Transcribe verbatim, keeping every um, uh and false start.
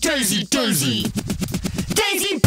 Daisy, Daisy, Daisy, Daisy Bell.